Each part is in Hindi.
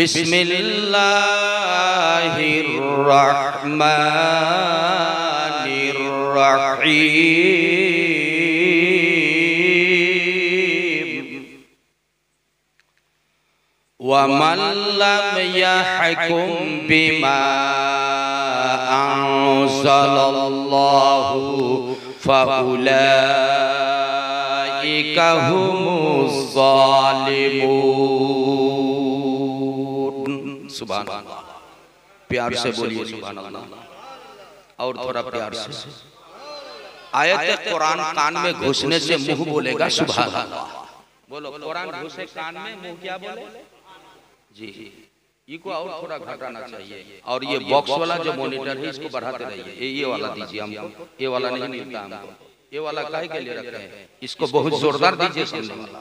बिस्मिल्लाहिर्रहमानिर्रहीम व मन लम यहकुम बिमा अंज़लल्लाहु फउलाइका हुमुज़ ज़ालिमून। सुभानअल्लाह, प्यार से बोलिए सुभानअल्लाह। और थोड़ा प्यार से। आयत कुरान कान में घुसने से मुंह बोलेगा सुभानअल्लाह। बोलो, कुरान घुसे कान में, मुंह क्या बोले जी? इको और थोड़ा घटाना चाहिए। और ये बॉक्स वाला जो मॉनिटर है इसको बढ़ाते रहिए। ये वाला दीजिए हमको, ये वाला नहीं मिलता हमको। ये वाला काहे के लिए रखे हैं? इसको बहुत जोरदार दीजिए सुनने वाला।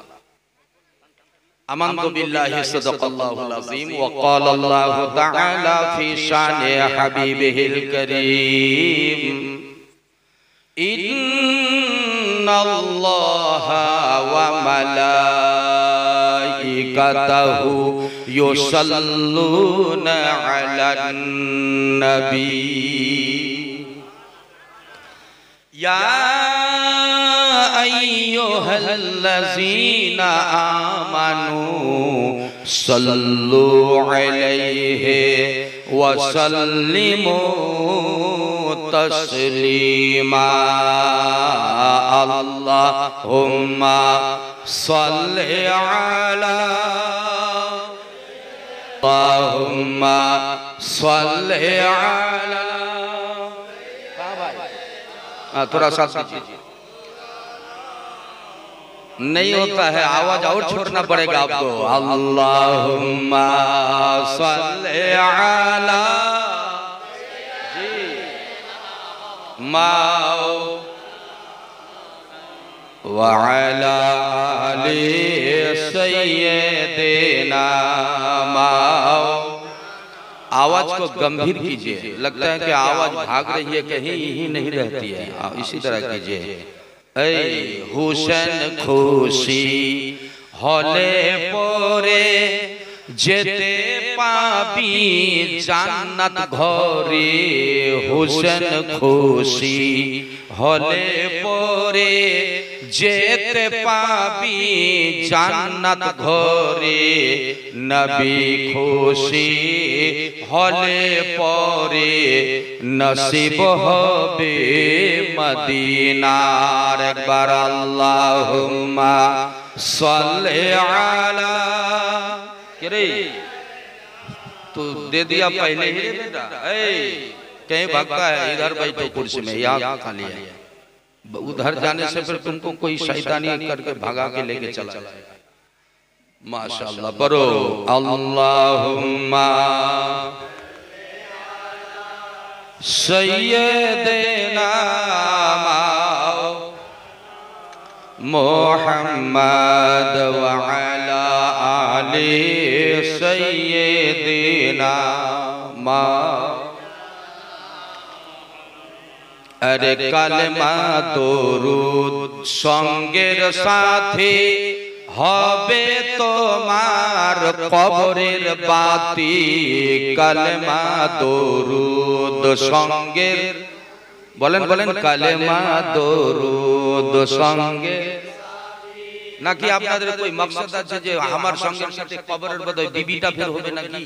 आमन्तु बिल्लाहि सदक़ल्लाहुल अज़ीम व क़ाला अल्लाहु तआला फ़ी शानि हबीबिहिल करीम इन्नल्लाहा व मलाइकतहु युसल्लूना अलन नबी या अय्युहल्लज़ीना आमनू सल्लू अलैहि व सल्लिमू तस्लीमा। अल्लाहुम्मा सल्लि अला, अल्लाहुम्मा सल्लि अला। थोड़ा सा नहीं होता है, आवाज और छोड़ना पड़ेगा आपको। अल्लाहुम्मा सल्लि अला जी माओ व अला आलि सय्यदिना माओ। आवाज को गंभीर कीजिए। लगता है कि आवाज भाग रही है, कहीं ही नहीं रहती है। इसी तरह कीजिए। ऐ हुसैन खुशी होले पोरे जेते पाबी जान्नत घरे। हुसैन खुशी होले पोरे जेते पाबी जान्नत घरे। नबी खुशी होले पोरे नसीब होबे मदीना। अकबर। अल्लाहुम्मा सल्लि अला। करे तू दे दिया पहले ही बेटा। कहीं भागता है, इधर बैठो कुर्सी में, यहाँ खाली है। उधर जाने से फिर तुमको कोई शैतानी करके भागा के लेके चला जाएगा। माशाल्लाह पढ़ो। अल्लाहुम्मा सय्यदेना मोहम्मद व अला आलि सय्यदेना मा। अरे कलमा दुरूद संगेर साथी हबे तोमार कबरेर बाती। कलमा दुरूद संगेर बोलें बोलें कलमा दुरूद संगेर ना कि आपनादेर कोई मकसद आछे जे आमार संगेर साथे कबरेर बदले बीबीटा फेर होबे नाকি?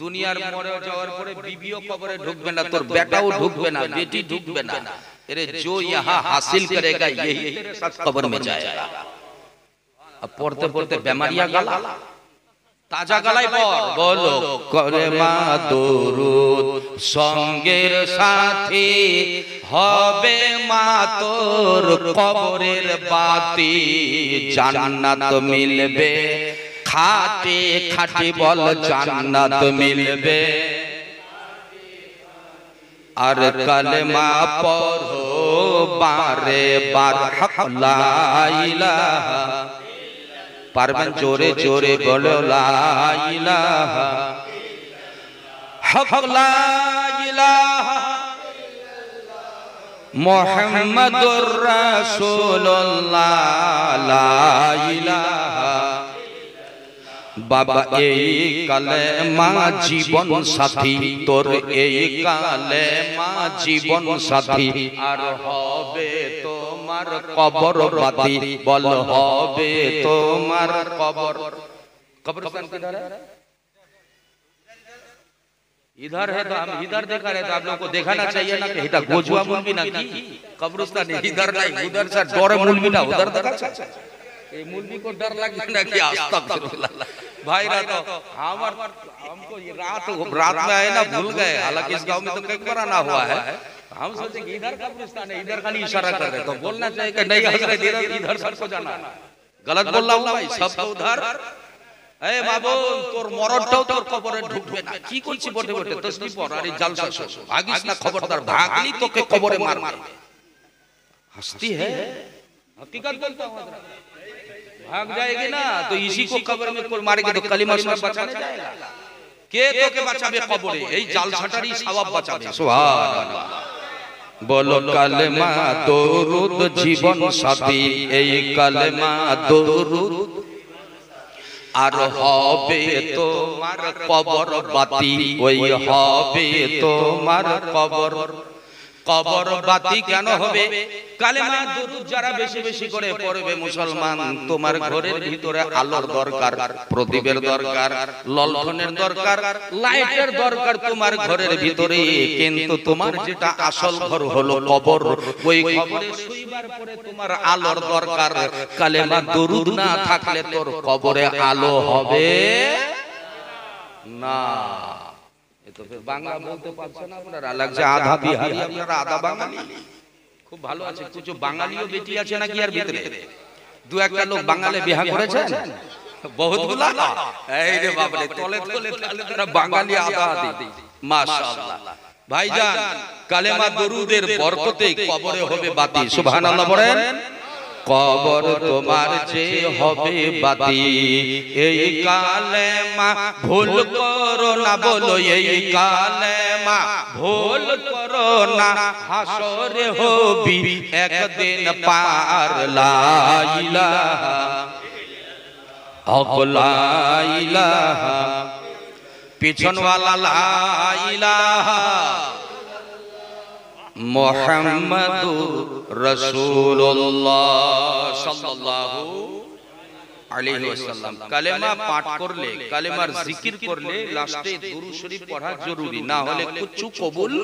दुनियार मरे जाओर परे बीबियों कबरे ढुकबे ना, तोर बेटाओ ढुकबे ना, बेटी ढुकबे ना। अरे जो यहाँ हासिल करेगा यही तेरे साथ कबर में जाएगा। अब पढ़ते पढ़ते बीमारियां गला ताजा गलाई पर। बोलो कलमा दुरूद संगेर साथी हबे मातोर कबरेर बाती। जन्नत मिलबे खाटी खाटी, बोल जन्नत मिलबे अर कलमा पढ़ो बारे बार हक ला इलाहा पारवन जोरे जोरे बोलो ला इलाहा हक ला इलाहा मुहम्मदुर रसूलुल्लाह ला इलाहा बाबा यही कलेमा जीवन साथी तोर यही कलेमा जीवन साथी आर होबे तोमार कबर बाती बोल होबे तोमार कबर कब्रिस्तान किधर है इधर है तो हम इधर देखा रहे तो आप लोगों को देखाना चाहिए ना कि इधर गोजुआ मुल्वी ना की कब्रिस्तान इधर नहीं उधर से डोरे मुल्वी ना उधर देखा ये मुल्वी को डर लग ना कि आस्था भाई तो हमको ये रात में आए ना भूल गए। हालांकि इस गांव में तो कई बार आना हुआ है। हम सोचे कि इधर कब्रिस्तान है, इधर खाली इशारा कर रहे तो बोलना चाहिए कि नहीं हजरत इधर इधर सबको जाना है। गलत बोल रहा हूँ भाई, सब उधर। ए बाबू तोर मरणटाও तोर কবরে ঢুকবে না। কি কইছি বটে বটে তসবিহ পড় আর জালসা শোন। ভাগিস না খবরদার, ভাগলি তোকে কবরে মারবে। हंसती है हकीकत बोलता हूं हजरत। भाग जाएगी ना तो इसी को कब्र में कोई मारेगा तो कलिमा सुन बचाने जाएगा के तो के बचाबे कब्रे এই জালছাটারই সওয়াব বাঁচাবে। সুবহানাল্লাহ বলো কালেমা দরুদ জীবন সাথী এই কালেমা দরুদ আর হবে তোমার কবর বাতি ওই হবে তোমার কবর কবর বাতি কেন হবে কালেমা দরুদ যারা বেশি বেশি করে পড়বে মুসলমান তোমার ঘরের ভিতরে আলোর দরকার প্রদীপের দরকার ললঠনের দরকার লাইটের দরকার তোমার ঘরের ভিতরে কিন্তু তোমার যেটা আসল ঘর হলো কবর ওই কবরে শুইবার পরে তোমার আলোর দরকার কালেমা দরুদ না থাকলে তোর কবরে আলো হবে না। तो फिर बांग्ला बोलते পারছ না আপনারা अलग से आधा बिहारी আপনারা आधा বাঙালি খুব ভালো আছে। কিছু বাঙালিও বেটি আছে নাকি আর ভিতরে দু একটা লোক বাঙালি বিয়া করেছেন বহুতগুলা। এই রে বাপ রে তলে তলে তাহলে তারা বাঙালি আধা আধি। মাশাআল্লাহ ভাইজান কালেমা দরুদের বরকতে কবরে হবে বাতি। সুবহানাল্লাহ বলেন। কবর তোমার যে হবে বাতি এই কালেমা ভুল করো না বলো এই কালেমা ভুল করো না হাসরে হবি একদিন পার লা ইলাহা হক লা ইলাহা পিছনওয়ালা লা ইলাহা मुहम्मदुर रसूलुल्लाह सल्लल्लाहु अलैहि वसल्लम। कलेमा पाठ कर ले, कलेमार जिकिर कर ले, लास्टे दुरूद शरीफ पढ़ा जरूरी ना होले कुछ कबूल।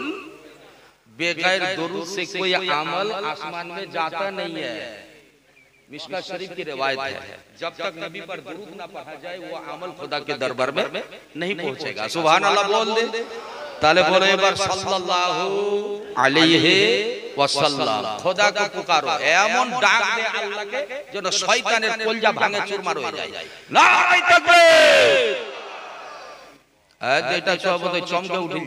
बगैर दुरूद से कोई अमल आसमान में जाता नहीं है। मिश्का शरीफ की रिवायत है जब तक नबी पर दुरूद ना पढ़ा जाए वो अमल खुदा के दरबार में नहीं पहुंचेगा। सुभान अल्लाह बोल दे ताले बोलो एक बार सल्लल्लाहु अलैहि वसल्लम। खुदा को पुकारो एमन डाक दे अल्लाह के जनो शैतानेर कलजा भांगे चूरमार हो जाए। नारे तकबीर। आज এটা সবতে চমকে উঠিল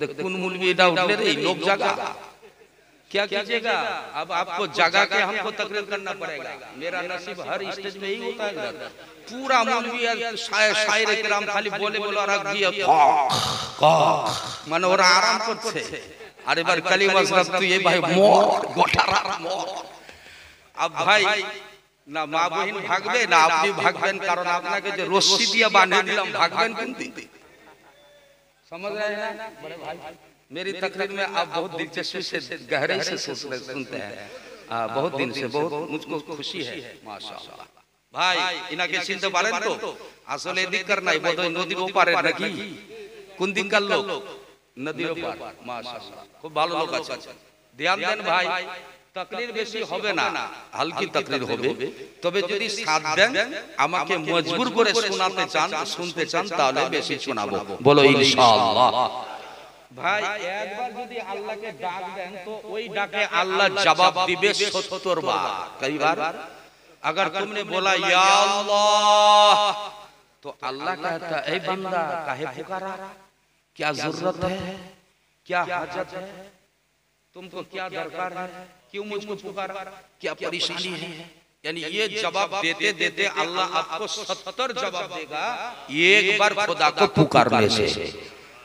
যে কোন মুলবি এটা উঠলে রে লোক জাগা क्या कीजिएगा। अब आपको जगह के हमको तकरीर करना पड़ेगा। मेरा नसीब हर स्टेज में ही होता है। पूरा मौलवी शायर किराम खाली बोले बोला रख दिया मन और आराम करते। अरे बार कलीम अशरफ तो ये भाई मोर गोठारा मोर। अब भाई ना माँ बहन भागबे ना अपनी भागबेन कारण आपके जो रस्सी दिया बांधे दिलाम भागबेन किंतु समझ रहे हैं ना बड़े भाई। मेरी तकरीर में आप बहुत दिलचस्पी से गहराई से सुनते हैं। बहुत दिन से बहुत मुझको खुशी है माशाल्लाह। भाई इनके चिंता बालन तो असले दिक्कत नहीं बोलो नदी को पार रखी कुन दिन का लोग नदी को पार माशाल्लाह खूब ভালো লোক আছে। ध्यान देन भाई तकरीर বেশি হবে না হালকি तकरीर হবে। তবে যদি সাথ দেন আমাকে মজবুর করে শোনাতে চান শুনতে চান তাহলে বেশি শোনাবো বলো ইনশাআল্লাহ। भाई एक बार यदि अल्लाह के डाक दें तो वही डाके अल्लाह जवाब दिबे 70 बार। कई बार अगर तुमने बोला या अल्लाह तो अल्लाह कहता है ए बंदा काहे पुकारा, क्या जरूरत है, क्या हाजत है, तुमको क्या दरकार है, क्यों मुझको पुकारा, क्या परेशानी है। यानी ये जवाब देते देते अल्लाह आपको 70 जवाब देगा एक बार खुदा को पुकारने से।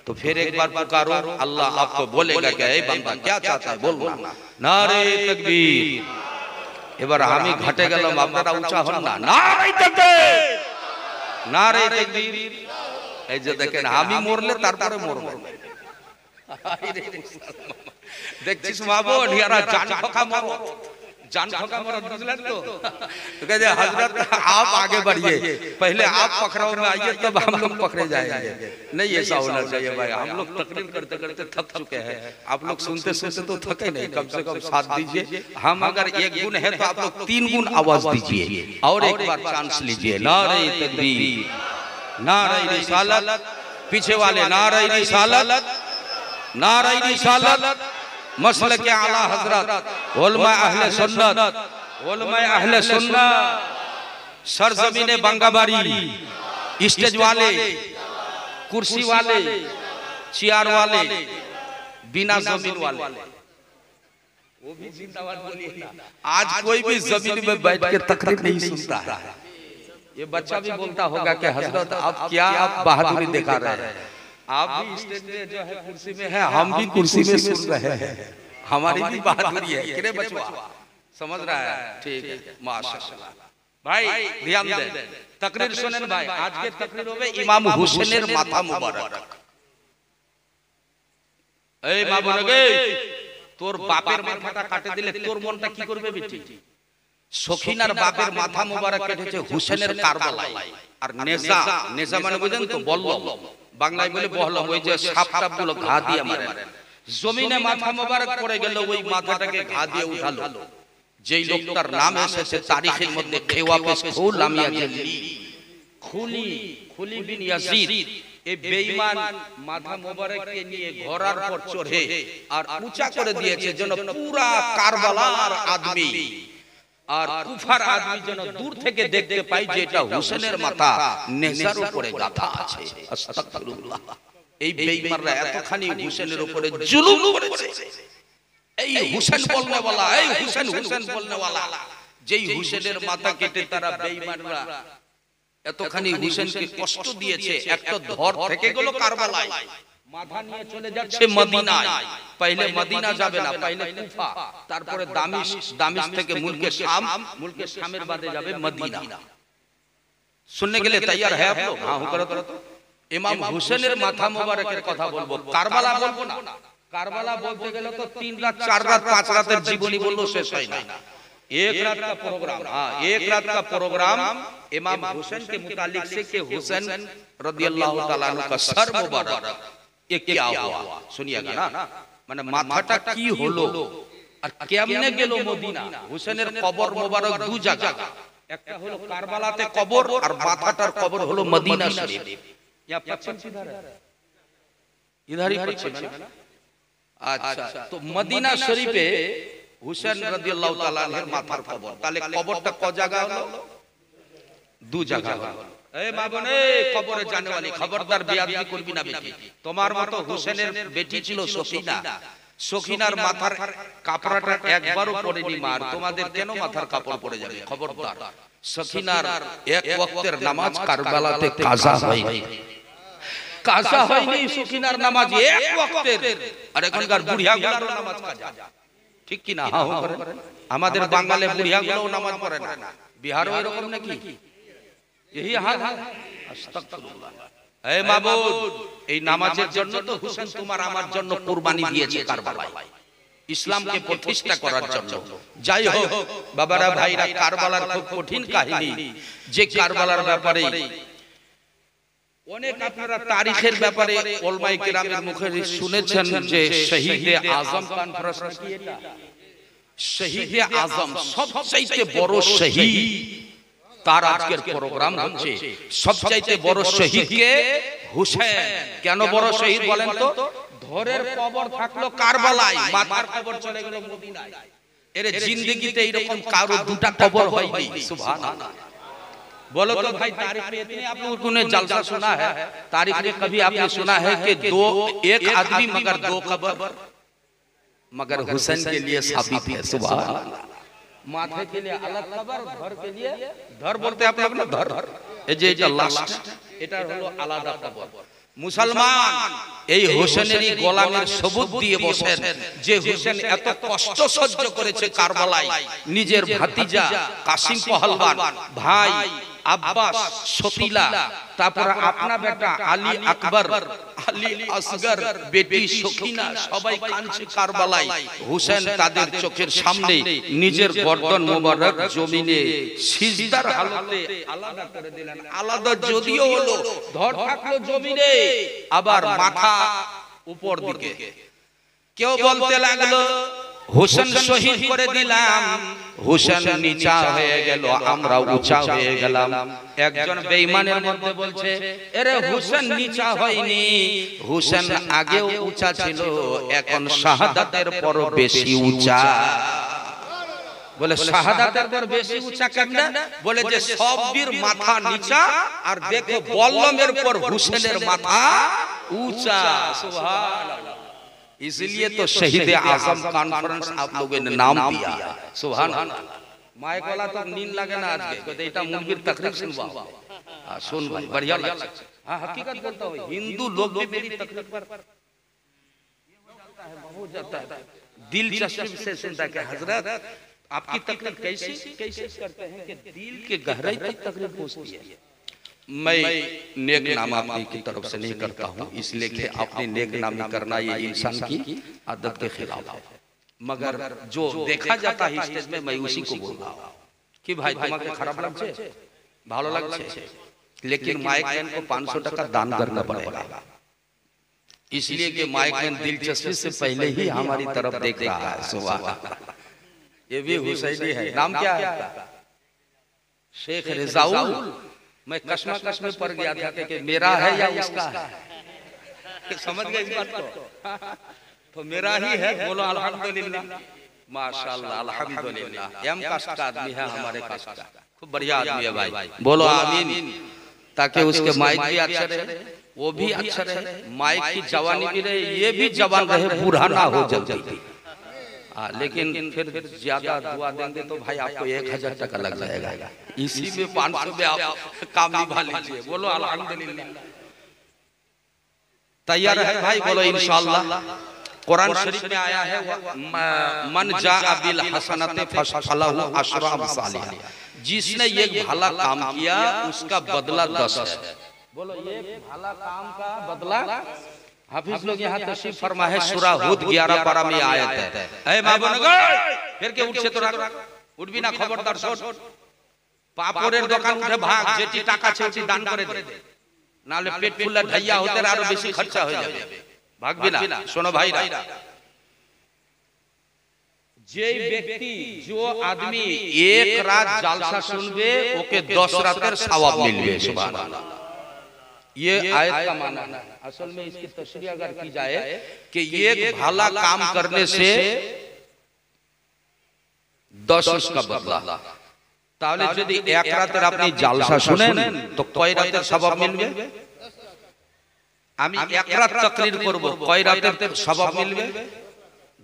तो फिर एक बार पुकारो, अल्लाह आपको बोलेगा कि ए बंदा क्या चाहता है, बोलना नारे तकबीर। এবার আমি ঘাটে গেলাম, আপনারা উঁচা হন না, নারে তাকবীর, নারে তাকবীর। এই যে দেখেন আমি মরলে তারপরে মরব। দেখছিস মাবো ঢিয়ারা जान खा मरद बुझलन तो कहते हजरत आप आगे बढ़िए, पहले आप पकड़ाओ में आइए तब हम लोग पकड़े जाएंगे। नहीं ऐसा होना चाहिए भाई, हम लोग तकरीर करते करते थक चुके हैं, आप लोग सुनते सुनते तो थके नहीं, कम से कम साथ दीजिए। हम अगर एक गुण है तो आप लोग 3 गुण आवाज दीजिए और एक बार चांस लीजिए। नारे तकबीर, नारे रिसालत, पीछे वाले नारे रिसालत, नारे रिसालत। मसल के आला हजरत उलमाए अहले सुन्नत, सरजमीने बंगाबारी, स्टेज वाले, कुर्सी वाले, चेयर वाले, बिना जमीन वाले, वो भी जिंदाबाद बोलिए। आज कोई भी जमीन में बैठ के तकरीर नहीं सुनता है। ये बच्चा भी बोलता होगा कि हजरत आप क्या बहादुरी दिखा रहे हैं, आप भी स्टेज पे जो है कुर्सी में है, हम भी कुर्सी में सुन रहे हैं, हमारी भी बहादुरी है। किरे बचवा समझ रहा है, ठीक है माशाल्लाह। भाई ध्यान दे तकरीर सुनेन भाई, आज के तकरीरों में इमाम हुसैनेर माथा मुबारक। ए बाबू रे तोर बापेर माथाটা কাটে দিলে তোর মনটা কি করবে বেটি। সখিনার বাপের মাথা মুবারক কেটেছে হুসেনের কারবালায়। আর নেজা, নেজা মানে বুঝেন তো, বল্লম, বাংলায় বলে বহলম, ওই যে সাপ সাপগুলো ঘা দিয়ে মারে। জমিনে মাথা মুবারক পড়ে গেল, ওই মাথাটাকে ঘা দিয়ে উঠালো। যেই লোকটার নাম এসেছে তারিখের মধ্যে খেওয়া পেশ খুলামিয়া জেলি, খুলি খুলি বিন ইয়াজিদ, এই বেঈমান মাথা মুবারককে নিয়ে ঘোড়ার পর চড়ে আর উঁচা করে দিয়েছে যেন পুরা কারবালার আদমি আর কুফার আদমি যেন দূর থেকে দেখতে পাই যে এটা হোসেনের মাথা, নেজার উপরে গাথা আছে। আস্তাগফিরুল্লাহ। এই বেঈমানরা এতখানি হোসেনের উপরে জুলুম করেছে। এই হোসেন বলনে वाला, এই হোসেন হোসেন বলনে वाला, যেই হোসেনের মাথা কেটে তারা বেঈমানরা এতখানি হোসেনকে কষ্ট দিয়েছে। একটা ধর থেকে গেল কারবালায়, মাথা নিয়ে চলে যাচ্ছে মদিনায়। पहले मदीना যাবে না, पहले কুফা, তারপরে দামিশক, দামিশক থেকে মুলকে শাম, মুলকে শামের বাদে যাবে মদিনা। শুননে গেলে তৈয়ার হ্যায় আপ লোগ? हां हो करो तो। ইমাম হুসেনের মাথা মুবারকের কথা বলবো, কারবালা বলবো না। কারবালা বলতে গেলে তো 3 রাত 4 রাত 5 রাতের জীবনী বললো শেষ হয় না। एक रात का प्रोग्राम, हाँ एक रात का प्रोग्राम इमाम हुसैन के मुतालिक से कि हुसैन रदियल्लाहु ताला अन्हु का सर मुबारक ये क्या हुआ सुनिएगा ना, माने माथाटा की होलो और केमने गेलो मदीना। हुसैनेर कबर मुबारक दो जगह, एकटा होलो कारबालाते कबर और माथाटार कबर होलो मदीना शरीफ। या पश्चिम किधर है, इधर ही पश्चिम है ना। अच्छा तो मदीना शरीफे हुसैन रदियल्लाहु ताला अन्हुर माथार कबर, ताहले कबरटा क जगह होलो दो जगह होलो। ए बाबने कबरे जाने वाली खबरदार बेयादबी करबি না বেটি। তোমার মতো হোসেনের বেটি ছিল সখিনা, সখিনার মাথার কাপড়টা একবারও পরেনি মার, তোমাদের কেন মাথার কাপড় পরে যাবে? খবরদার। সখিনার এক ওয়াক্তের নামাজ কারবালাতে কাজা হয়নি, কাজা হয়নি সখিনার নামাজ এক ওয়াক্তের। আর এখনকার বুড়িয়াগুলোর নামাজ কাজা, ঠিক কি না? হ্যাঁ করে আমাদের বাঙালি বুড়িয়াগুলোও নামাজ পড়ে না, বিহারও এরকম নাকি? यही हाल है। अस्तगफिरुल्लाह। ए माबूद ए নামাজের জন্য তো হুসেন তোমার আমার জন্য কুরবানি দিয়েছে কারবালায়, ইসলামকে প্রতিষ্ঠা করার জন্য। যাই হোক বাবারা ভাইরা, কারবালার খুব কঠিন কাহিনী, যে কারবালার ব্যাপারে অনেক আপনারা তারিখের ব্যাপারে ওলামায়ে কেরামের মুখে শুনেছেন যে শহীদে আজম কনফারেন্স কি এটা? শহীদে আজম সবচেয়ে বড় শহীদ তার আজকের প্রোগ্রাম হচ্ছে। সবচাইতে বড় শহীদ কে? হুসেন। কেন বড় শহীদ বলেন তো? ধরের কবর থাকলো কারবালায়, মাথার কবর চলে গেল মদিনায়। এর জিন্দেগিতে এরকম কারো দুটো কবর হয়নি, সুবহানাল্লাহ। बोलो तो भाई तारीख में इतने आप लोगों ने जलसा सुना है, तारीख में कभी आपने सुना है कि दो एक आदमी मगर दो कब्र, मगर हुसैन के लिए साबित है। सुभान अल्लाह, माथे के लिए अलग कब्र, घर के लिए धर बोलते हैं आप लोग ना, धर ये जे लास्ट এটা হলো আলাদা কবর। মুসলমান এই হোসেনেরই গোলামের সবুত দিয়ে বসেন যে হোসেন এত কষ্ট সহ্য করেছে কারবালায়, নিজের ভাতিজা কাসিম পহলওয়ান, ভাই আব্বাস সতিলা, তারপর আপনা বেটা আলী আকবর, আলী আসগর, বেটি সখিনা, সবাই কাঁদছে কারবালায়। হোসেন তাদের চোখের সামনে নিজের গর্দন মোবারক জমিনে সিজদার হালতে আলাদা করে দিলেন। আলাদা যদিও হলো, ধর থাকলো জমিনে, আবার মাথা উপর দিকে। কেউ বলতে লাগলো হোসেন শহীদ করে দিলাম, হোসেন নিচা হয়ে গেল, আমরা উঁচা হয়ে গেলাম। একজন বেঈমানের মধ্যে বলছে, আরে হোসেন নিচা হয়নি, হোসেন আগেও উঁচা ছিল, এখন শাহাদাতের পর বেশি উঁচা। বলে শাহাদাতের পর বেশি উঁচা কেন? বলে যে সববীর মাথা নিচা, আর দেখো বল্লমের পর হোসেনের মাথা উঁচা। সুবহানাল্লাহ, इसलिए तो शहीद आजम कॉन्फ्रेंस आप लोगों ने नाम दिया। सुभान अल्लाह, माइक वाला तो नींद लगे ना आज के तो एटा मुनबिर तकरीर सुनवा, सुन भाई बढ़िया लगे। हां हकीकत बोलता हूं, हिंदू लोग भी मेरी तकरीर पर ये हो जाता है, बहुत जाता है, दिलचस्पी से सुनता है। हजरत आपकी तकरीर कैसी कैसे करते हैं कि दिल के गहराई तक तकरीर पहुंचती है। मैं नेक नाम आपकी तरफ से नहीं करता हूँ, इसलिए कि आपने नेक नाम करना ये इंसान की आदत के खिलाफ है, मगर जो देखा जाता है स्टेज में मैं उसी को बोल रहा हूँ कि भाई तुम्हारे खराब लगे भालो लगे, लेकिन माइकमैन को 500 टका दान करना पड़ेगा, इसलिए कि माइकमैन दिलचस्पी से पहले ही हमारी तरफ देख रहा है। सुभान, ये भी हुसैनी है। नाम क्या है? शेख रिजाउल। मैं कश्मा कश्मे पड़ गया था कि मेरा है या उसका है, समझ गए इस बात को, तो मेरा ही है। बोलो अल्हम्दुलिल्लाह, माशाल्लाह, अल्हम्दुलिल्लाह। एम कास्ट का आदमी है, हमारे कास्ट का खूब बढ़िया आदमी है भाई, बोलो आमीन। ताकि उसके माइक भी अच्छा रहे, वो भी अच्छा रहे, माइक की जवानी भी रहे, ये भी जवान रहे, बूढ़ा ना हो जल्दी। लेकिन फिर ज्यादा दुआ देंगे तो भाई आपको 1000 टका लग जाएगा, इसी में 500 में आप काम निभा लीजिए। बोलो अल्हम्दुलिल्लाह। तैयार है भाई? बोलो इंशाल्लाह। कुरान शरीफ में आया है, मन जाअ बिल हसनते फलहु अशरु अमसालिहा, जिसने ये भला काम किया उसका बदला 10 है। बोलो एक भला काम का बदला। हाफिज लोग यहाँ तशरीफ फरमा है, सूरा हुद 11 पारा में आयत है। ऐ माबोनगर फिर के उठसे तो राख उठबी ना, खबरदार छोड़ पापड़ের দোকান উঠে ভাগ, যেটি টাকা ছেটি দান করে দে, নালে পেট ফুললে ঢাইয়া হতে আরো বেশি খরচা হয়ে যাবে, ভাগবি না। শোনো ভাইরা, যেই ব্যক্তি जो आदमी एक रात जलसा सुनबे ओके 10 रातेर सवाब मिलबे। सुभान अल्लाह, ये आयत का माना है। असल में इसकी तशरीह अगर की जाए कि एक भला काम करने से 10 उसका बदला, তাহলে যদি এক রাতে আপনি জালসা শুনেন তো কয় রাতের সওয়াব মিলবে? আমি এক রাত তাকরির করব, কয় রাতের সওয়াব মিলবে?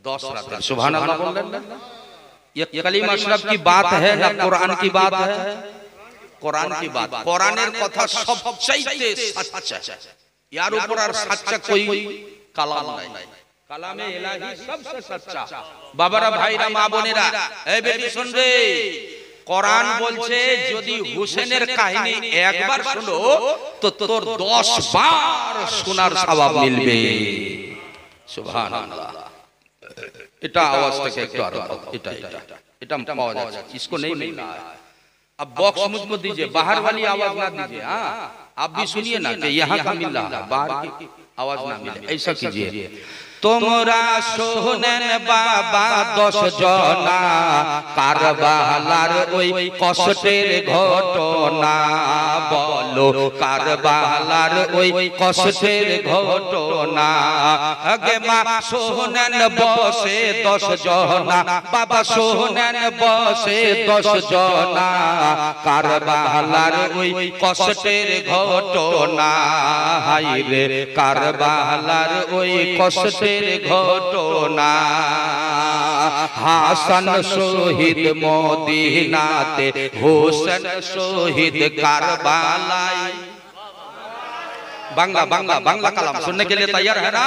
10 রাত। সুবহানাল্লাহ বললেন না? ये कलीम अशरफ की बात है ना कुरान की बात है? কোরআন की बात, কোরআনের কথা সবচাইতে সচ্চা, यार ऊपर और सच्चा कोई कलाम नहीं, कलामे इलाही सबसे सच्चा। বাবারা ভাইরা মা বোনেরা, এই বেটি শুন রে, কোরআন বলছে যদি হোসেনের কাহিনী একবার শুনো তো তোর 10 বার শোনার সওয়াব মিলবে। সুবহানাল্লাহ। এটা আওয়াজ থেকে একটু আর এটা এটা এটা পাওয়া যাচ্ছে, इसको नहीं मिलना। अब बॉक्स मुझको दीजिए, बाहर वाली आवाज ना दीजिए। हाँ आप भी सुनिए ना कि यहाँ का मिल रहा है, बाहर की आवाज ना मिले, ऐसा कीजिए। তোমরা শোনেন বাবা দশ জনা কারবালার ওই কষ্টের ঘটনা, বলো কারবালার ওই কষ্টের ঘটনা। আগে মা শোনেন বসে দশ জনা, বাবা শোনেন বসে দশ জনা কারবালার ওই কষ্টের ঘটনা। হাইরে কারবালার ওই কষ্টের ঘটনা। হাসান শহীদ মদিনাতে, হোসেন শহীদ কারবালায়। बांग्ला बांग्ला बांग्ला कलाम सुनने के लिए तैयार है ना?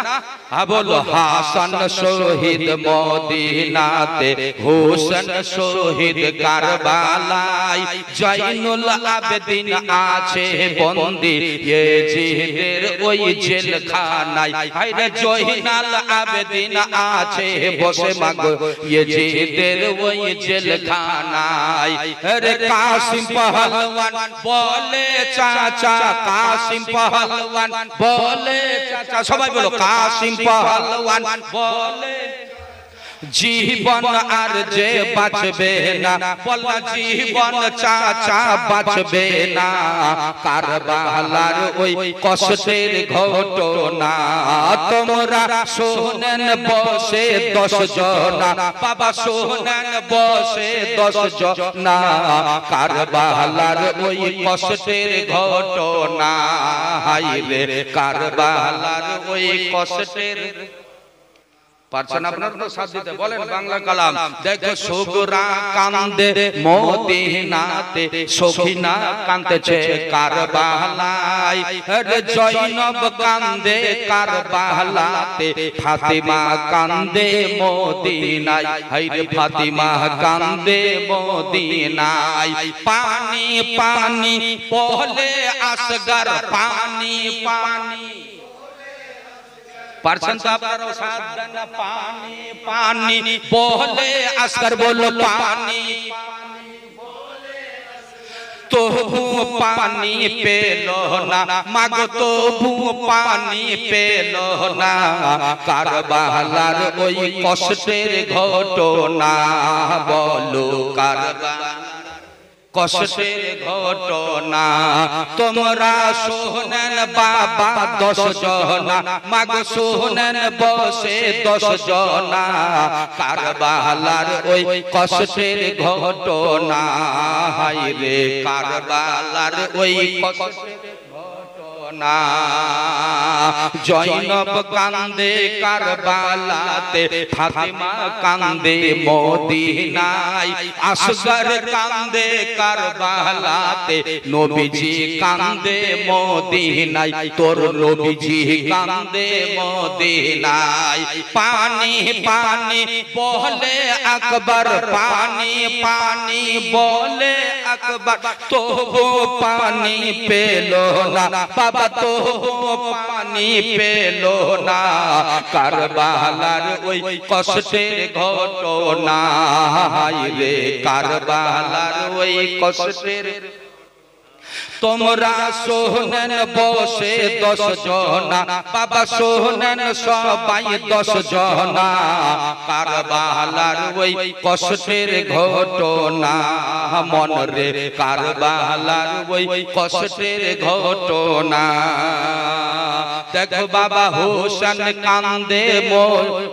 हाँ बोलो। हासन शहीद मदीनाते, हुसन शहीद करबलाय, जैनुल आबदीन आछे बंदी ये जेलेर ओई जेलखानाय। हायरे जैनुल आबदीन आछे बसे मागो ये जेलेर ओई जेलखानाय। अरे कासिम पहलवान बोले चाचा, कासिम पहलवान बोले चाचा, सबाई बोलो कासिम पहलवान बोले जीवन आर जे बाँचबे ना, बोला जीवन चाचा बाँचबे ना कारबालार ओई कष्टेर घटना। तोमरा शोनेन बसे दस जना, बाबा शोनेन बसे दस जना कारबालार ओई कष्टेर घटना। हायरे कारबालार ओई कष्टेर পারছেন আপনারা তো সাথ দিতে বলেন বাংলা কালাম। দেখো সগরা কান্দে মদিনাতে, সখিনা কাঁদছে কারবালায়। আরে জয়নব কান্দে কারবালাতে, ফাতিমা কান্দে মদিনায়। হায়রে ফাতিমা কান্দে মদিনায়। পানি পানি বলে আসগর, পানি পানি पानी पानी बोले असगर, बोलो पानी तोबू पानी पेलो ना, मागो तोबू पानी पेलो ना कारबालार ओई कष्टेर घटना। बोलो कारबालार কষ্টের ঘটনা। তোমরা শোনেন বাবা দশ জনা, মাগো শোনেন বসে দশ জনা কারবালার ওই কষ্টের ঘটনা। হায়রে কারবালার ওই কষ্টের ঘটনা। জয়নব কান্দে কারবালাতে, ফাতিমা কান্দে মদিনায়, আসগর কান্দে কারবালাতে, নবীজি কান্দে মদিনায়, তোর নবীজি কান্দে মদিনায়। পানি পানি বলে আকবর, পানি পানি বলে আকবর, তবু পানি পেল না, বাবা তবু পানি পেলো না কারবালার ওই কষ্টের ঘটনা। হায়রে কারবালার ওই কষ্টের। তোমরা শোনেন বসে দশ জনা, বাবা শোনেন সবাই দশ জনা কারবালার ওই কষ্টের ঘটনা। মন রে কারবালার ওই কষ্টের ঘটনা। দেখো বাবা হোসেন কান্দে,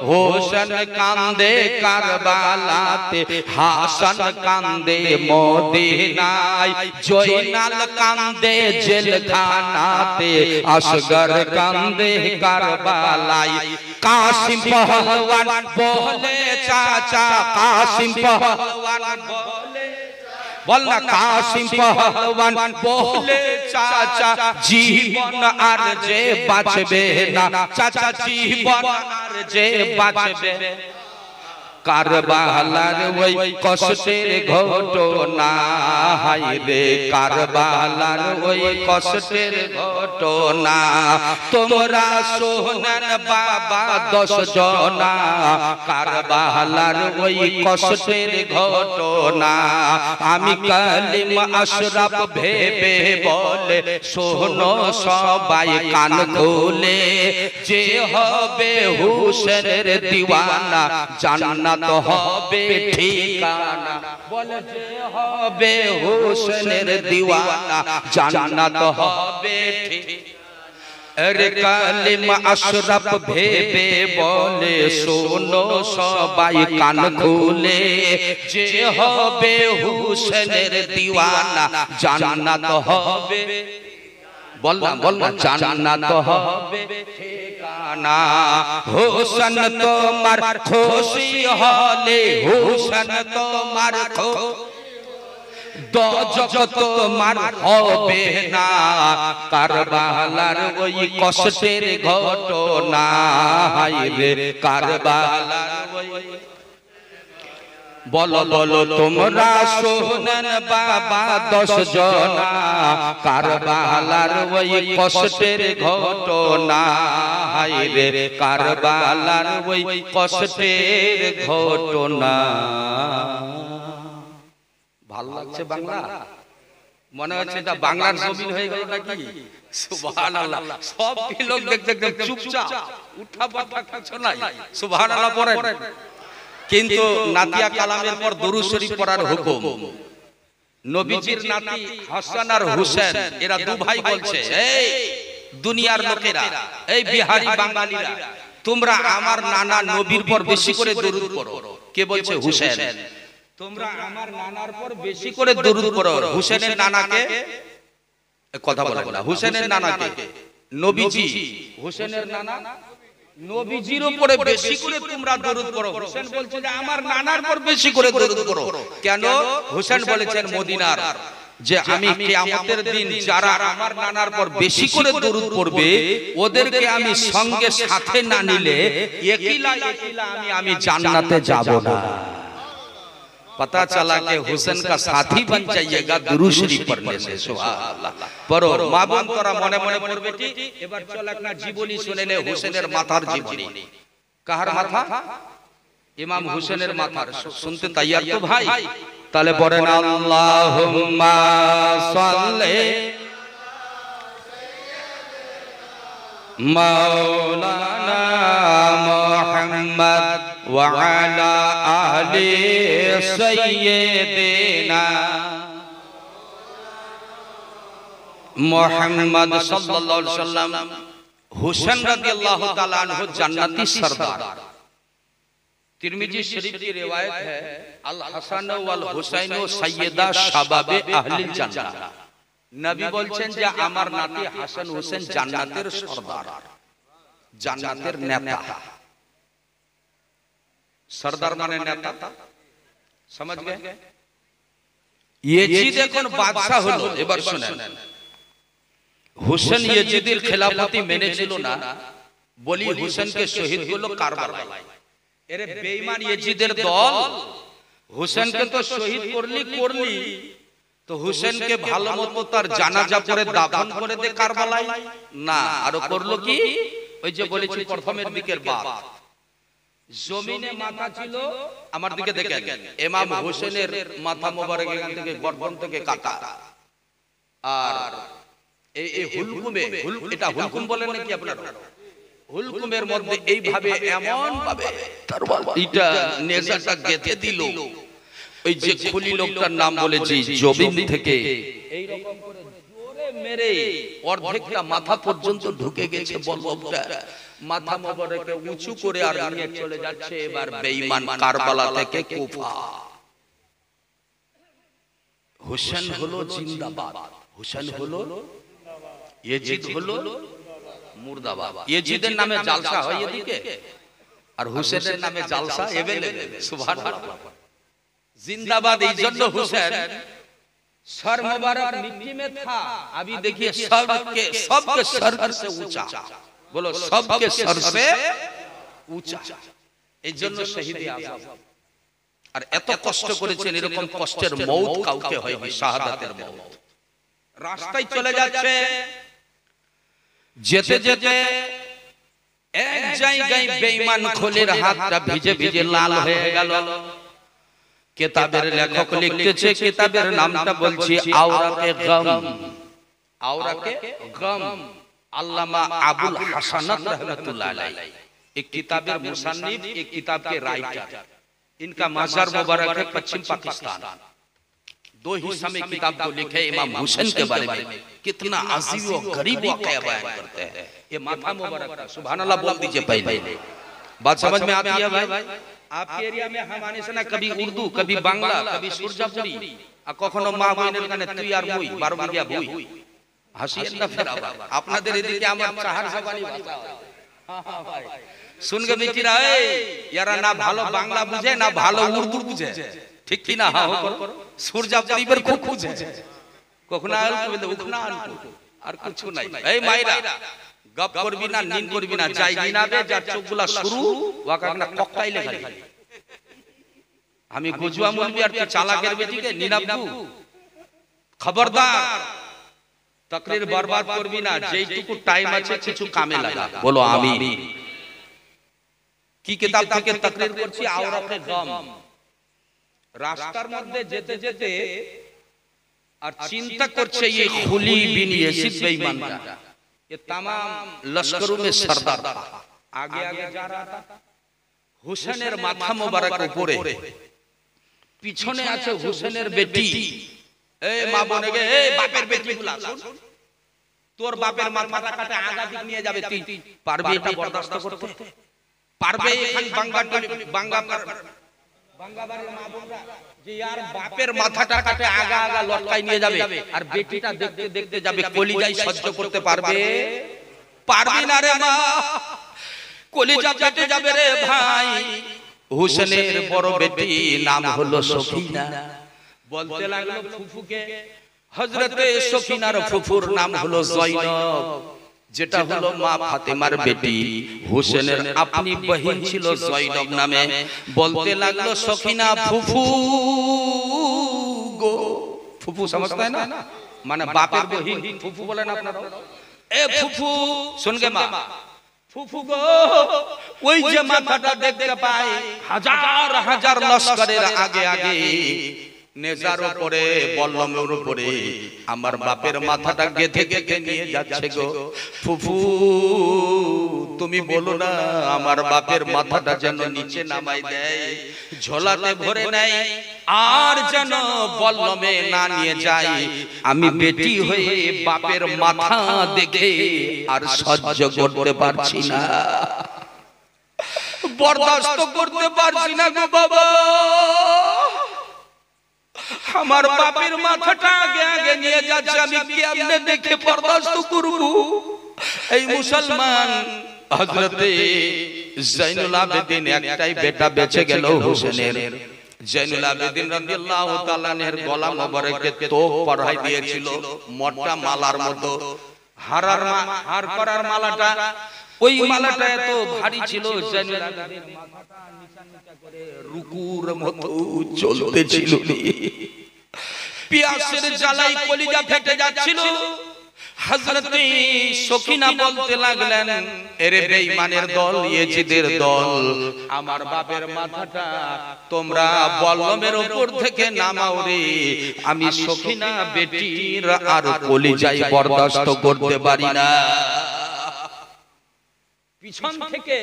হোসেন কান্দে কারবালাতে, হাসান কান্দে মদিনায়, জয়নাল কান্দে জেলখানাতে, আসগর কান্দে কারবালায়। কাসিম পহলওয়ান বলে চাচা, কাসিম পহলওয়ান বলে বলনা কাসিম পহলওয়ান বলে চাচা, জীবন আর যে বাঁচবে না, চাচা জীবন আর যে বাঁচবে करबला ओई कष्टेर घटना हाय रे करबला ओई कष्टेर घटना तोमरा सोहनन बाबा दस जना करबला ओई कष्टेर घटना आमी कलीम अशरफ भेबे बोले सोहनो सबाई कान खोले जे हबे हुसैनेर दीवाना জান্নাত হবে ঠিকানা বলে যে হবে হোসেনের দিওয়ানা জান্নাত হবে ঠিকানা अरे कालिम अशरफ भेबे बोले सुनो सबाई कान खोले जे हबे हुसैनेर दीवाना জান্নাত হবে बोलना बोलना জান্নাত হবে ঠিকানা হোসেন তোমার খুশি হলে হোসেন তোমার খো करबालार ओई कष्टेर घटना बोलो बोलो तुमरा सोहनन बाबा दस जना करबालार ओई कष्टेर घटना करबालार ओई कष्टेर घटना दुनियार लोकेरा बिहारी बांगालीरा तुमरा आमार नाना नबीर पर बेशी करे दुरूद पड़ो के बोलछे हुसैन তোমরা আমার নানার পর বেশি করে দরুদ পড়ো হুসেনের নানাকে কথা বলবো না হুসেনের নানাকে নবীজি হুসেনের নানা নবীজির উপরে বেশি করে তোমরা দরুদ পড়ো হুসেন বলছে যে আমার নানার পর বেশি করে দরুদ পড়ো কেন হুসেন বলেছেন মদিনার যে আমি কিয়ামতের দিন যারা আমার নানার পর বেশি করে দরুদ পড়বে ওদেরকে আমি সঙ্গে সাথে না নিলে একলা একলা আমি জান্নাতে যাব না पता चला के हुसैन का साथी बन जाइएगा दुरूद शरीफ पढ़ने से सुभान अल्लाह पढ़ो माबून तोरा मने मने पढ़ बेटी এবার চল একটা জীবনী শুনে নে হুসেনের মাথার জীবনী কার মাথা ইমাম হুসেনের মাথার শুনতে তৈয়ার তো ভাই তাহলে পড়েন আল্লাহুম্মা সাল্লি মাওলানা মুহাম্মদ ওয়া আলা আলি सय्यदना मोहम्मद सल्लल्लाहु अलैहि वसल्लम हुसैन रदियल्लाहु तआला अन्हु जन्नती सरदार तिरमिजी शरीफ की रिवायत है अल हसन वल हुसैन सय्यदा शबाबे अहले जन्नत नबी बोलছেন যে আমার নাতি হাসান হোসেন জান্নাতের सरदार জান্নাতের নেতা सरदार माने नेता समझ गए ये बादशाह हुसैन यजीदिर खिलाफती मेने चलो ना बोली हुसैन के शहीद हुलो कारबाला अरे बेईमान यजीदिर दल हुसैन के तो शहीद करली तो हुसैन के भालो मतो तार जानाजा करे दाफन करे दे कारबाला ना आरो करलो की ओई जे बोलेछि प्रथमेर दिकेर बात জমিনে মাথা ছিল আমার দিকে দেখেন ইমাম হোসেনের মাথা মোবারক এখান থেকে গর্দন থেকে কাটা আর এই হুলকুমে এটা হুলকুম বলেন নাকি আপনারা হুলকুমের মধ্যে এই ভাবে এমন ভাবে তরবাল এটা নেজাটা গেতে দিল ওই যে খুলি লোকটার নাম বলেছি জমিন থেকে এই রকম করে জোরে মেরে অর্ধেকটা মাথা পর্যন্ত ঢুকে গেছে বলবটা माथा मोबारके ऊंचू करे আর নিয়ে চলে যাচ্ছে এবার বেঈমান কারবালা থেকে কুফা হোসেন হলো জিন্দাবাদ হোসেন হলো ইয়াজিদ হলো মুর্দাবাদ ইয়াজিদের নামে জালসা হয় এদিকে আর হোসেনের নামে জালসা अवेलेबल সুবহানাল্লাহ जिंदाबाद এইজন্য হোসেন सर मुबारक मिट्टी में था अभी देखिए सबके सर से ऊंचा बोलो सबके सर से ऊंचा लेखक लिखते किताबेर नामटा बोलছি আওরাতে গম আওরাতে গম আল্লামা আবুল হাসানাত রাহমাতুল্লাহ আলাইহি एक किताब मुसन्निफ एक किताब के राइटर। इनका मजार मुबारक है पश्चिम पाकिस्तान, दो हिस्सों में किताब को लिखे इमाम हुसैन के बारे में। कितना अजीब और गरीब वाकया बयान करते हैं ये माथा मुबारक। सुभान अल्लाह बोल दीजिए पहले, बात समझ में आती है भाई? आपके एरिया में हमारे से ना कभी उर्दू, कभी बांग्ला, कभी सुरजापुरी, कखनो मा बहिनेर गाने तुई आर मुई बारो मिलिया भुई हासिएन ना फेरावा। आपनादेर एदिके आमार सहरसा वाली भाषा है। हां भाई सुन के बेचिरा यारा ना ভালো বাংলা বুঝে না ভালো উর্দু বুঝে, ঠিক কি না? हां কর সূর্যাপরি পর খুব বুঝে কখনো আর উখনা আর কিছু নাই। এই মাইরা গপ করবি না, নিন করবি না, যাই গিনাবে যার চোখগুলা শুরু ওয়াকাকনা ককটাইলে খালি। আমি গজুয়া মুলবি আর তুই চালাকের বেটিকে নিনাবু, খবরদার तकरीर बर्बाद करबी ना। जेटुकु टाइम आछे किछु कामे लगा। बोलो आमीन। की किताब থেকে तकरीर করছি আওরাতে গম। রাস্তার মধ্যে যেতে যেতে আর চিন্তা করছে এই খুলি বিন ইয়াসিদ বেঈমানটা, ये तमाम लश्करों में सरदार था। आगे आगे जा रहा था হুসেনের মাথা মোবারক উপরে, পিছনে আছে হুসেনের বেটি। হুসেনের বড় বেটি নাম হলো সফিনা। বলতে লাগলো ফুফুকে, হযরতে সফিনার ফুফুর নাম হলো জয়নব, যেটা হলো মা ফাতেমার বেটি। হুসেনের আপনি বহিন ছিল জয়নব নামে। বলতে লাগলো সফিনা, ফুফু গো। ফুফু समझता है ना, মানে বাপের বহিন ফুফু বলেন আপনারা। এ ফুফু শুন গে মা, ফুফু গো ওই যে মাথাটা দেখতে পাই হাজার হাজার লস্করের আগে আগে নেজার উপরে বল্লমের উপরে আমার বাপের মাথাটা গেঁথে গেঁথে নিয়ে যাচ্ছে গো। ফুফু তুমি বলো না আমার বাপের মাথাটা যেন নিচে নামাই দেয়, ঝোলাতে ভরে নেয়, আর যেন বল্লমে না নিয়ে যায়। আমি বেটি হয়ে বাপের মাথা দেখে আর সহ্য করতে পারছি না, বরদাস্ত করতে পারছি না গো বাবা। আমার বাপের মাথাটা আগে আগে নিয়ে যাচ্ছে, আমি কি আপনি দেখে বরদাস্ত করব? এই মুসলমান হযরতে জয়নুল আবেদিন একটাই বেটা বেঁচে গেল হোসেনের। জয়নুল আবেদিন রাদিয়াল্লাহু তাআলা এর গলা মোবারকে তোপ পরাই দিয়েছিল মোটা মালার মতো। হারার হার করার মালাটা, ওই মালাটা এত ভারী ছিল জয়নুল আবেদিন মাথাটা নিচা নিচা করে রুকুর মতো চলতেছিল। পিয়াসের জ্বালায় কলিজা ফেটে যাচ্ছিল। হযরতে সখিনা বলতে লাগলেন, এরে বেঈমানের দল, ইয়াজিদের দল, আমার বাপের মাথাটা তোমরা বল্লমের উপর থেকে নামাও রে। আমি সখিনা বেটির আর কলিজায় বরদাস্ত করতে পারি না। পিছন থেকে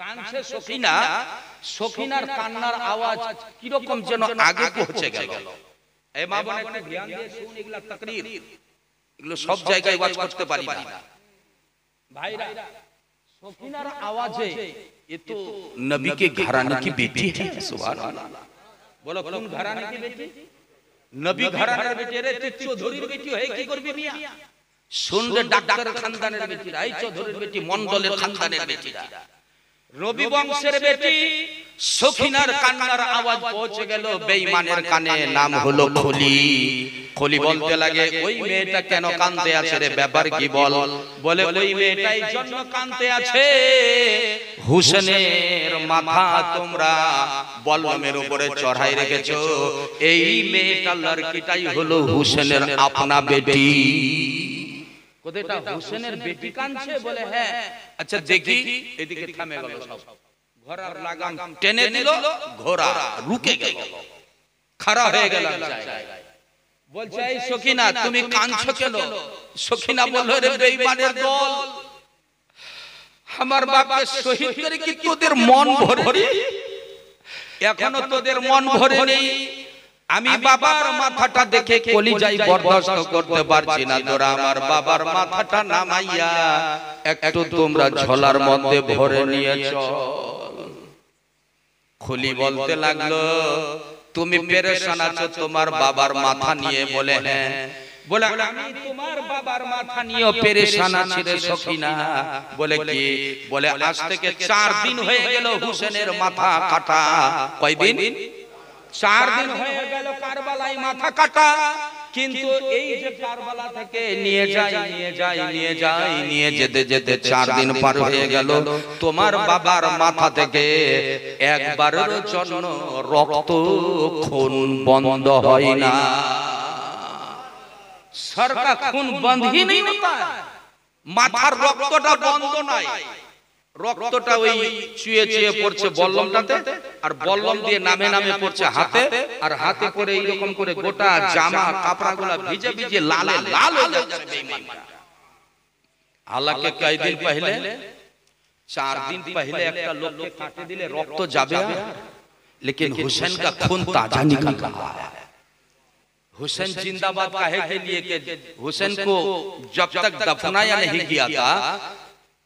কানছে সখিনা, সখিনার কান্নার আওয়াজ কি রকম যেন আগে পৌঁছে গেল। এই মা বোনকে ধ্যান দিয়ে শুন, এগুলা তাকরীর, এগুলো সব জায়গায় ওয়াজ করতে পারি না ভাইরা। সফিনার আওয়াজে এ তো নবী কে ঘরানে কি বেটি है। সুবহানাল্লাহ। বলো কোন ঘরানে কি বেটি? নবী ঘরানার বেটি রে। তুই চৌধুরীর বেটি হয়ে কি করবি মিয়া? শুন রে, ডাক্তার খানদানের বেটিরা, এই চৌধুরীর বেটি, মন্ডলের খানদানের বেটিরা, রবি বংশের বেটি। সখিনার কান্নার আওয়াজ পৌঁছে গেল বেঈমানের কানে, নাম হলো খুলি। খলি বলতে লাগে ওই মেয়েটা কেন কাঁদতে আছে রে ব্যাপার কি বল বলে ওই মেয়েটাই জন্য কাঁদতে আছে হুসেনের মাথা তোমরা বলমের উপরে চড়াই রেখেছো এই মেয়েটা লড়কিটাই হলো হুসেনের আপনা বেটি কোথাটা হুসেনের বেটি কাঁদছে বলে হ্যাঁ আচ্ছা দেখি এদিকে থামে গেল সব ঘোড়ার লাগাম টেনে দিল ঘোড়া রুকে গেল खड़ा हो गया बोल चाहे शौकीना तुम्हें कांछो चलो शौकीना बोलो रे बेईमाने दौल हमार बाप के शहीद करे कि तो देर मौन भोरे या खानो तो देर मौन भोरे नहीं आमी बाबार माथा देखे कोली जाई बर्दाश्त करते पारछि ना तोरा आमार बाबार माथा नामाइया एकटु तुमरा झोलार मध्य भरे निये चल खुली बोलते लागलो তুমি পেরেশান আছো তোমার বাবার মাথা নিয়ে বলে হ্যাঁ বলে আমি তোমার বাবার মাথা নিয়ে পেরেশান আছি রে সখিনা বলে কি বলে আজ থেকে 4 দিন হয়ে গেল হোসেনের মাথা কাটা কয় দিন 4 দিন হয়ে গেল কারবালায় মাথা কাটা কিন্তু এই যে কারবালা থেকে নিয়ে যাই নিয়ে যাই নিয়ে যাই নিয়ে যেতে যেতে 4 দিন পার হয়ে গেল তোমার বাবার মাথা থেকে একবারের জন্য রক্ত খুন বন্ধ হয় না সরকার খুন বন্ধই নেই হতা মাথার রক্তটা বন্ধ নাই রক্তটা ওই চুয়ে চুয়ে পড়ছে বল্লমটাতে আর বল্লম দিয়ে নামে নামে পড়ছে হাতে আর হাতে করে এরকম করে গোটা জামা কাপড়গুলো ভিজে ভিজে লাল লাল হয়ে যাচ্ছে বেঈমানরা আল্লাহকে কয় দিন পহলে 4 দিন পহলে একটা লোককে কাটে দিলে রক্ত যাবে लेकिन हुसैन का खून ताजा निकल रहा है हुसैन जिंदाबाद काहे के लिए कि हुसैन को जब तक दफनाया नहीं गया था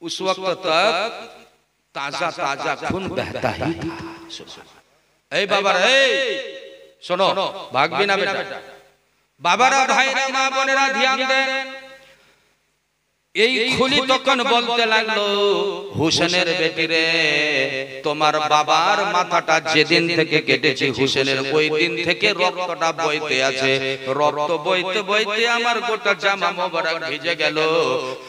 उस वक्त तक ताजा ताजा खून बहता ही था। बाबा रे सुनो भाग भी ना बेटा बाबा रा भाईरा माँ बोनेरा ध्यान दें खुली तखन बोलते लागलो हुसैनेर बेटी रे तोमार बाबार माथाटा जेदिन थेके केटेछे हुसैनेर ओई दिन थेके रक्तटा बोइते आछे रक्त बोइते बोइते आमार गोटा जामा मोबारक भिजे गेल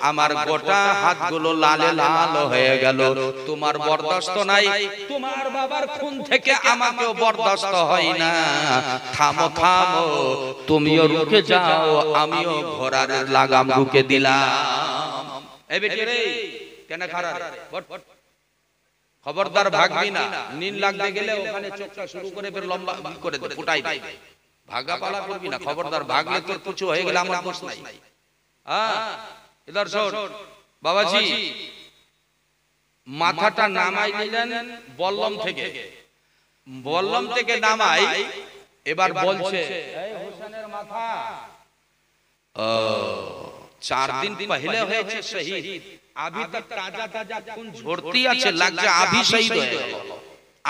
आमार गोटा हाथगुलो लाले लाल हये गेल तोमार बर्दाश्त नाई तोमार बाबार खून थेके आमाकेओ बर्दाश्त हय ना थामो थामो तुमिओ रुके जाओ आमिओ घोड़ार लागाम रुके दिलाम ए बेटी रे केना खरा रे खबरदार भागबी ना नीन लागते गेले ওখানে চক্কা শুরু করে বের লম্বা করে দে ফুটাই দে ভাগা পালা করবি না খবরদার ভাগলে তোর কিছু হয়ে গেল আমার দোষ নাই हां इधर छोड़ বাবাজি মাথাটা নামাই দিলেন বল্লম থেকে নামাই এবার বলছে এই হোসেনের মাথা ও 4 दिन पहले हुए थे शहीद अभी तक ताजा ताजा खून झोरती आछे लग जा अभी शहीद हो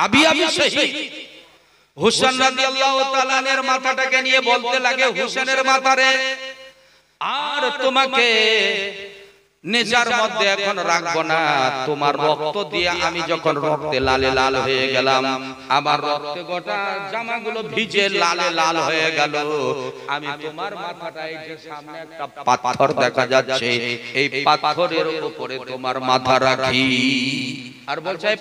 अभी अभी शहीद हुसैन रदियल्लाहु ताआला नेर माथाটাকে নিয়ে বলতে লাগে হুসেনের মাথা রে আর তোমাকে নেজার মধ্যে এখন রাখবো না তোমার রক্ত দিয়ে আমি যখন রক্তে লালে লাল হয়ে গেলাম আমার রক্তে গোটা জামাগুলো ভিজে লালে লাল হয়ে গেল আমি তোমার মাথাটায় যে সামনে একটা পাথর দেখা যাচ্ছে এই পাথরের উপরে তোমার মাথা রাখি আর বলছে এই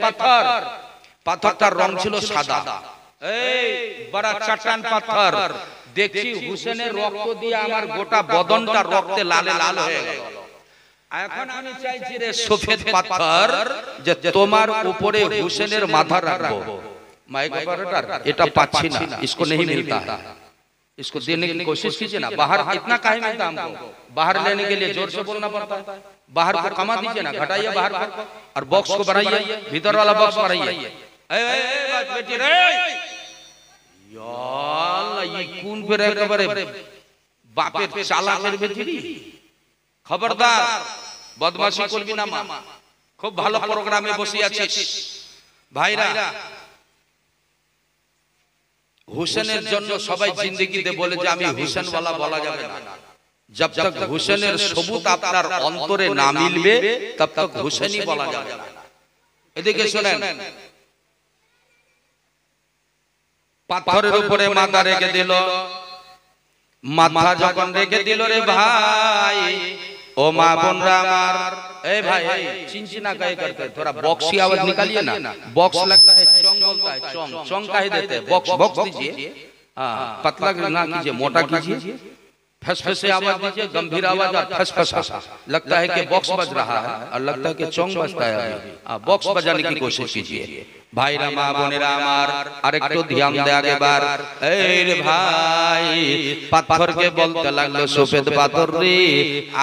পাথরটার রং ছিল সাদা এই বড় চট্টান পাথর দেখি হুসেনের রক্ত দিয়ে আমার গোটা বদনটা রক্তে লালে লাল হয়ে গেল এখন আমি চাইছি রে সফেদ পাথর যে তোমার উপরে হুসেনের মাথা রাখবো মাইক অপারেটর এটা পাচ্ছি না इसको नहीं मिलता है इसको देने की कोशिश कीजिए ना बाहर इतना काहे मिलता हमको बाहर लेने के लिए जोर से बोलना पड़ता है बाहर को कमा दीजिए ना घटाइए बाहर को और बॉक्स को बनाइए भीतर वाला बॉक्स बनाइए ए बेटी रे या अल्लाह ये कौन पे रहे बापे साला मेरे बेटी खबरदार बदमाशी করবি না মা খুব ভালো প্রোগ্রামে বসে আছিস ভাইরা হোসেনের জন্য সবাই জীবনতে বলে যে আমি হোসেন वाला বলা যাবে না जब तक হোসেনের সবুত আপনার অন্তরে না মিলবে তব তক হোসেনই বলা যাবে না এদিকে শুনেন পাথরের উপরে মাথা রেখে দিল माथा जखन रेखे दिल रे भाई ओ मां बोनरा मार ए भाई चिंचिना काहे करते है थोड़ा बॉक्सी आवाज निकालिए ना। बॉक्स लगता है चोंग बोलता है चोंग चोंग काहे देते हैं बॉक्स बॉक्स दीजिए। हां पतला ना कीजिए मोटा कीजिए। फसफस से आवाज दीजिए गंभीर आवाज और फसफसा लगता है कि बॉक्स बज रहा है और लगता है कि चोंग बजता है। अभी बॉक्स बजाने की कोशिश कीजिए भाई रा मां बोनेरा मार अरे तो ध्यान दे आगे बार ए रे भाई पाथर के बोलते लागलो सफेद पाथर रे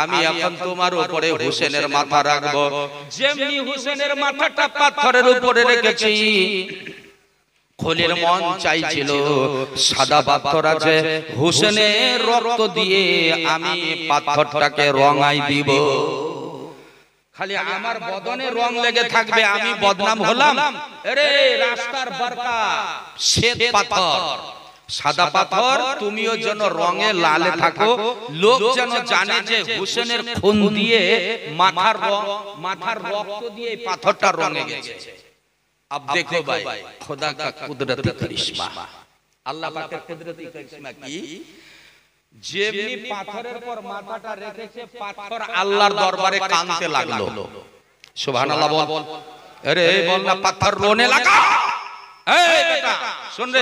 आमी এখন তোমার উপরে হোসেনের মাথা রাখবো যেমনি হোসেনের মাথাটা পাথরের উপরে রেখেছি। খলির মন চাইছিল সাদা পাথর আছে হোসেনের রক্ত দিয়ে আমি পাথরটাকে রঙাই দিব। खाली आमार बदने रंग लेगे थाकबे आमी बदनाम होलाम। अरे रास्तार बरका श्वेत पाथर सादा पाथर तुमिओ जेन रंगे लाले थाको लोक जेन जाने जे हुसेनेर खून दिए माथार रक्त दिए पाथरटा रंगे गेछे। अब देखो भाई खुदा का कुदरती करिश्मा अल्लाह पाक का कुदरती करिश्मा की जेमनी पाथरेर पर माथाटा रेखेছে পাথর আল্লাহর দরবারে কাঁদতে লাগলো। সুবহানাল্লাহ বল। আরে এই বল না পাথর রোনে লাগা এই বেটা শুন রে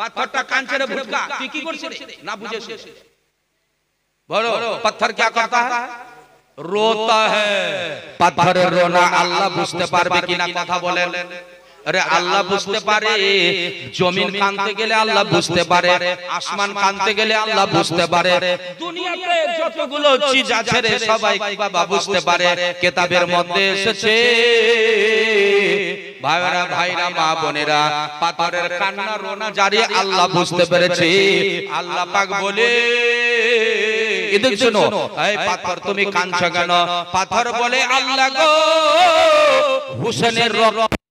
পাথরটা কাঁদছে রে ভুটকা তুই কি করছিস রে না বুঝেছিস বলো পাথর কি করতা হ্যায় রোতা হ্যায়। পাথরের রোনা আল্লাহ বুঝতে পারবে কিনা কথা বলেন। अरे अल्लाह बुझते पारे जमीन कानते गेले अल्लाह बुझते पारे आसमान कानते गेले अल्लाह बुझते पारे दुनियाते যতগুলো चीज আছে রে সবাই বাবা বুঝতে পারে। কিতাবের মধ্যে এসেছে भाईरा भाईरा मा बोनेरा পাথরের কান্না রোনা জারি আল্লাহ বুঝতে পেরেছে। আল্লাহ পাক বলে এদিক শুনো এই পাথর তুমি কাঁদছ কেন? পাথর বলে আল্লাহ গো হুসেনের রক্ত